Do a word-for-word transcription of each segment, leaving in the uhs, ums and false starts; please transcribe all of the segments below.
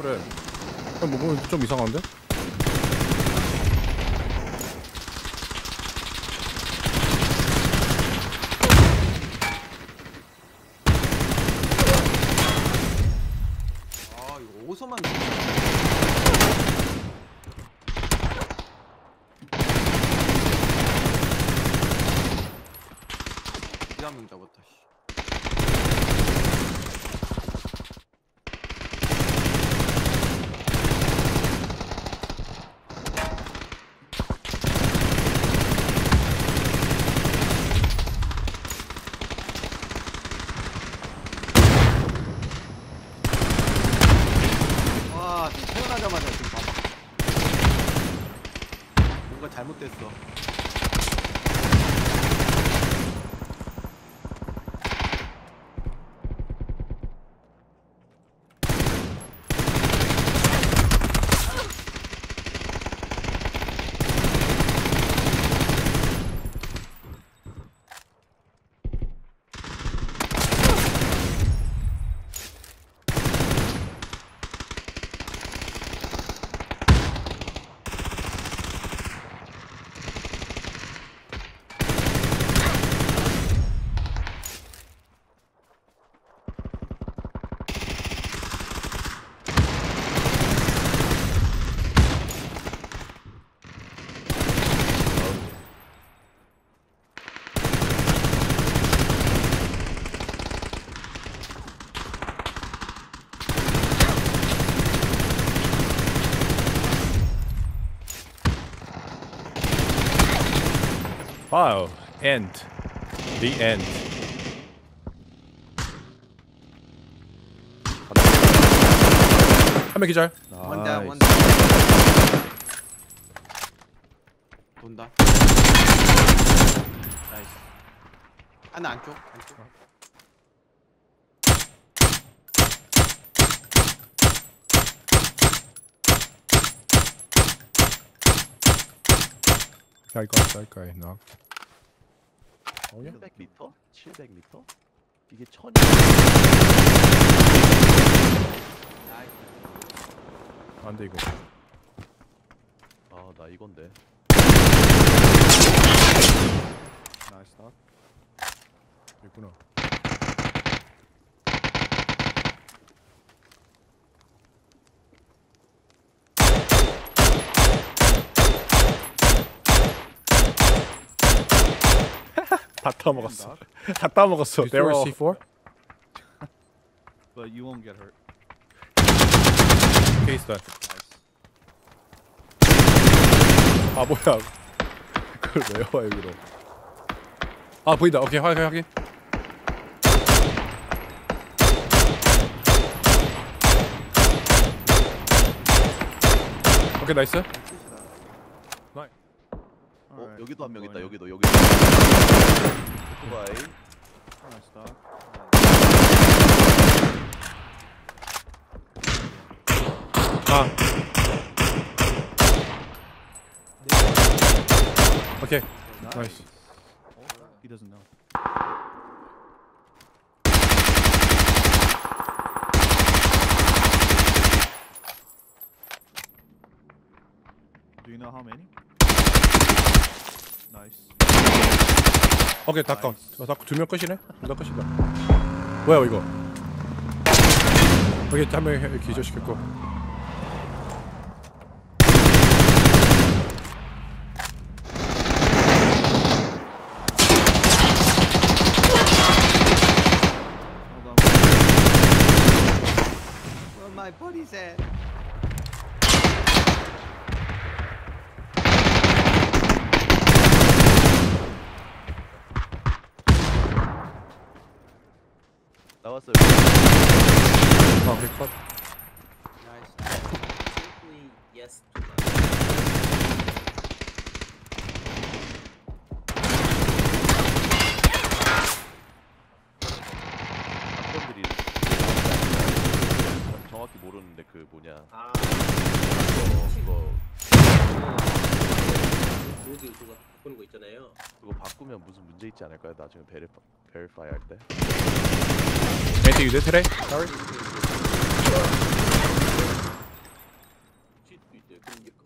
그래. 뭐 보면 좀 이상한데? 아, 이거 어디서만 이라면 잡았다. 태어나자마자 지금 봐봐. 뭔가 잘못됐어. 와우, 엔드. 디 엔드. 한 명 기절. 원다, 원다. 돈다. 나이스. 하나 안쪽, 안쪽. 야, 이거 할까? 나. 칠백 미터? 칠백 미터? 이게 천이. 안 돼 이거. 아, 나 이건데. 나이스 다. 있구나. 다 따먹었어. 다 따먹었어. There was 씨 포. But you won't get hurt. Case done. 아 뭐야? 그걸 왜 와 여기로? 아 보인다. 오케이 확인 확인. 오케이 나이스. 어, right. 여기도 한 명 있다. 여기도 여기도. 오토바이. 하나 있다. 아. 네. 오케이. 나이스. He doesn't know. Do you know how many? 나이스. 오케이 다 컷. 다 두 명 컷이네. 다 컷이다. 뭐야 이거? 여기 한 명 기절시켰고. Well, my body's at. left. 사건들이 정확히 모르는데 그 뭐냐. 아. 그거 로드 그거 바꾸는 거 있잖아요. 그거 바꾸면 무슨 문제 있지 않을까요? 나중에 베리파, 베리파이 할 때. 멘트 유대 트레.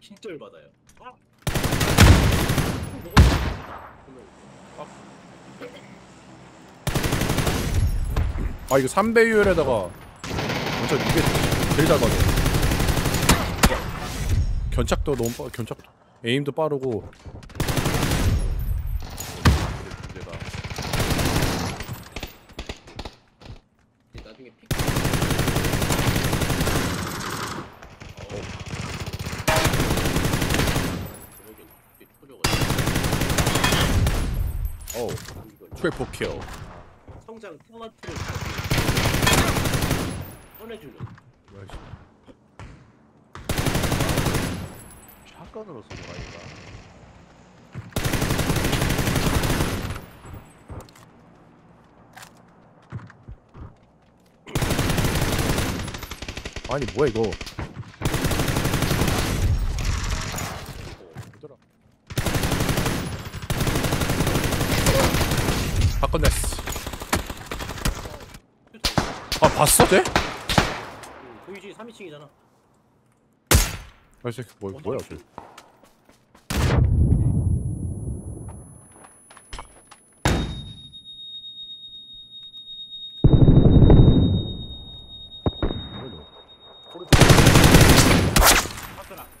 칠 절 받아요. 아! 아 이거 삼 배 유엘에다가 먼저 이게 제일 잘 받아요. 견착도 너무 빠.. 견착도.. 에임도 빠르고 트리플 킬. 성장 토마토를 꺼내주는. 뭐야? 샷건으로 쏘는 거 아닌가? 아니 뭐야 이거? 바꿨냈어. 아 봤어 쟤? 응, 보이지? 삼 인칭이잖아. 아이씨 뭐, 어, 뭐야 쟤.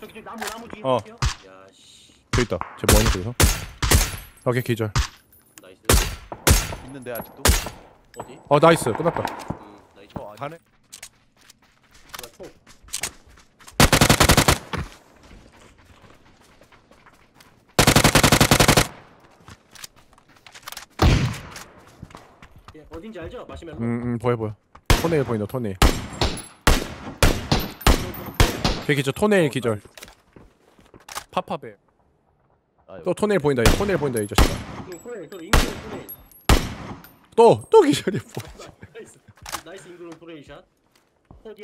저기 저기 나무 나무 뒤에 어. 야씨 저기있다. 쟤 뭐하는 거에서? 오케이 기절 있는데 아직도? 어디? 어 나이스 끝났다. 음, 나이스. 어, 가네. 예, 어딘지 알죠? 마시멜로. 음, 음 보여 보여. 토네일 보인다 토네일. 걔 기절 토네일 기절. 파파베. 아, 또 토네일 보인다. 이 토네일 보인다 이 자식아. 음, 토네일 또 인공 토네일. 또! 또 기절이 뭐지? 나이스 인그룸 브레이샷.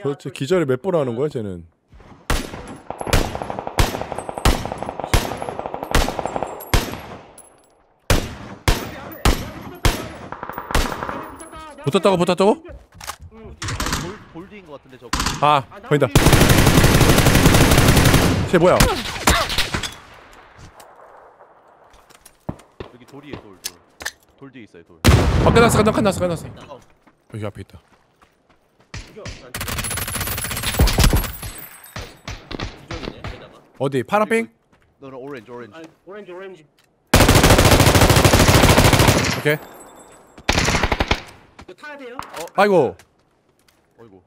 도대체 기절이 몇 번 하는 거야 쟤는? 붙었다고 붙었다고? 볼드인 거 같은데 저거. 아 보인다. 쟤 뭐야? 여기 돌이에 돌 돌. 돌 뒤에 있어요 돌. 밖에 나왔어 칸 나왔어 칸 나왔어. 여기 앞에 있다. 어디 파란핑? 너는 오렌지 오렌지. 아, 오렌지 오렌지. 오케이. 이거 타야 돼요? 어, 아이고. 아이고.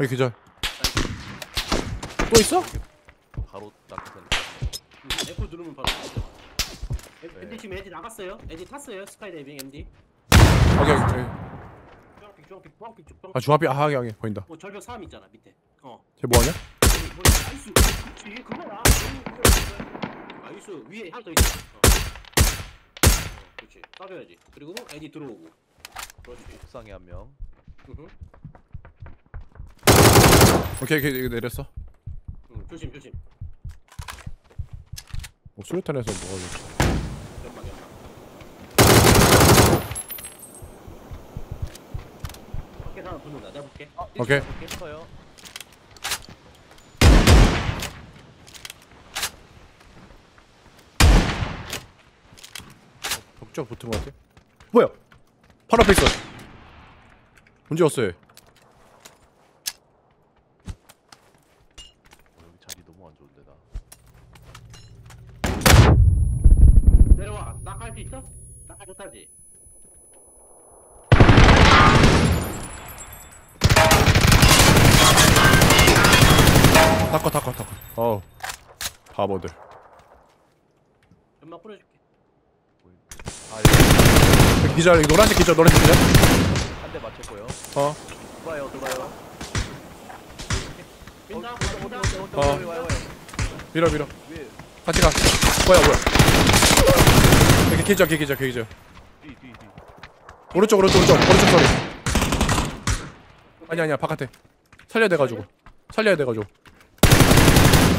여기 기절. 또 있어? 바로 딱. 에프 누르면 바로 네. 엠디 지금 에디 나갔어요? 에디 탔어요? 스카이다이빙 엠디. 오케이 오케이. 중앙픽 중앙픽 중앙픽 중앙픽. 아 중앙픽 아 하게 하게 보인다. 어 절벽 삼 있잖아 밑에. 어. 쟤 뭐하냐? 아이스 위에 그거야. 아이스 위에 하나 더 있어. 어. 어, 그렇지. 따져야지. 그리고 에디 들어오고. 그렇지. 옥상에 한 명. 오케이 오케이 이거 내렸어. 응, 조심 조심. 어, 수류탄에서 먹어야겠다. 밖에서 하나 붙는다. 내가 볼게. 어, 오케이. 볼게요. 벽쪽 붙은 거 같아. 뭐야? 바로 앞에 있어. 언제 왔어요? 나갈 수 있어? 나가 못하지? 닦아 닦아 닦아 어우 바보들. 연막 뿌려줄게. 아, 기절 노란색 기절 노란색 기절 한 대 맞췄고요. 어 들어와요 들어와요. 어 밀어 밀어 같이 가. 뭐야 뭐야 기절 기절 기절 오른쪽 오른쪽 오른쪽 오른쪽 소리. 아니 아니야 바깥에 살려야 돼가지고 살려야 돼가지고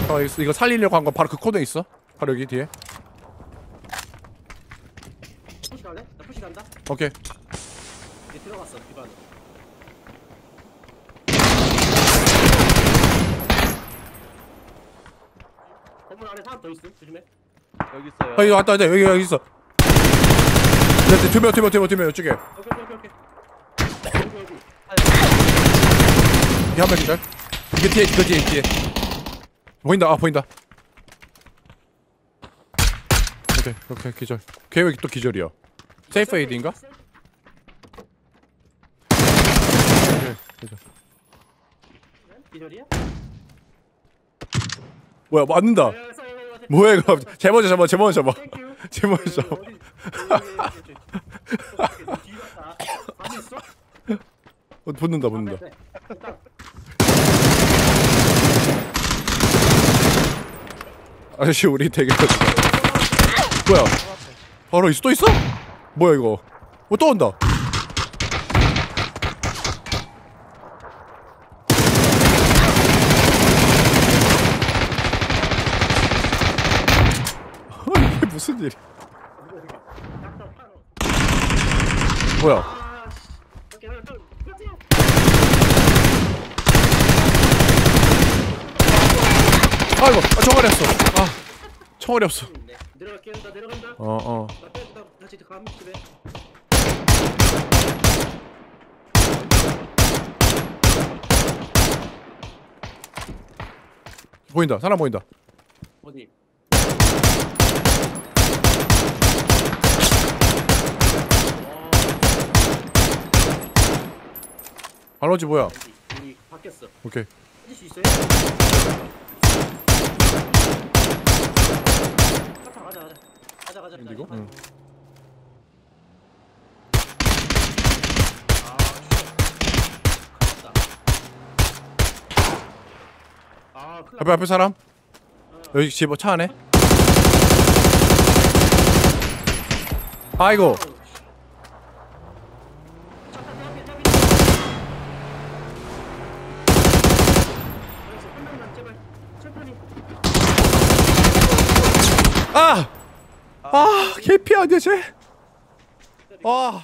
어, 이거, 이거 살리려고 한 건 바로 그 코너에 있어. 바로 여기 뒤에 푸시 갈래? 나 푸시 간다. 오케이 얘 들어갔어 기반. 건물 안에 사람 더 있어 조심해. 여기 있어요. 아 이거 왔다 왔다 여기 여기 있어. 두명 두명 두명 두명 이쪽에. 오케이 오케이 오케이. 여기 여기. 이 한 명 기절. 이거 뒤에 이거 뒤에 뒤에. 보인다 아 보인다. 오케이 오케이 기절. 걔 왜 또 기절이야? 세이프 에이드인가? 오케이 기절. 기절이야? 뭐야 맞는다. 뭐야 이거 제발 잡아 제발 잡아 제발 잡아. 어 붙는다 붙는다. 아저씨 우리 되게 뭐야 바로 있어 또 있어? 뭐야 이거? 어 또 온다. 무슨 일이야? 뭐야? 아이고, 아, 총알이 없어. 아, 총알이 없어. 내려갈게, 나 내려간다. 어, 어. 다시 가면 집에. 보인다, 사람 보인다. 어디? 바로지 뭐야? 여기 바뀌었어. 오케이. 해줄 수 있어요? 가자 가자 가자 가자. 이거? 응. 아, 갔다. 아, 앞에 앞에 사람? 어. 여기 집 차 안에? 아이고. 아! 아! 개피 아니야 쟤? 아!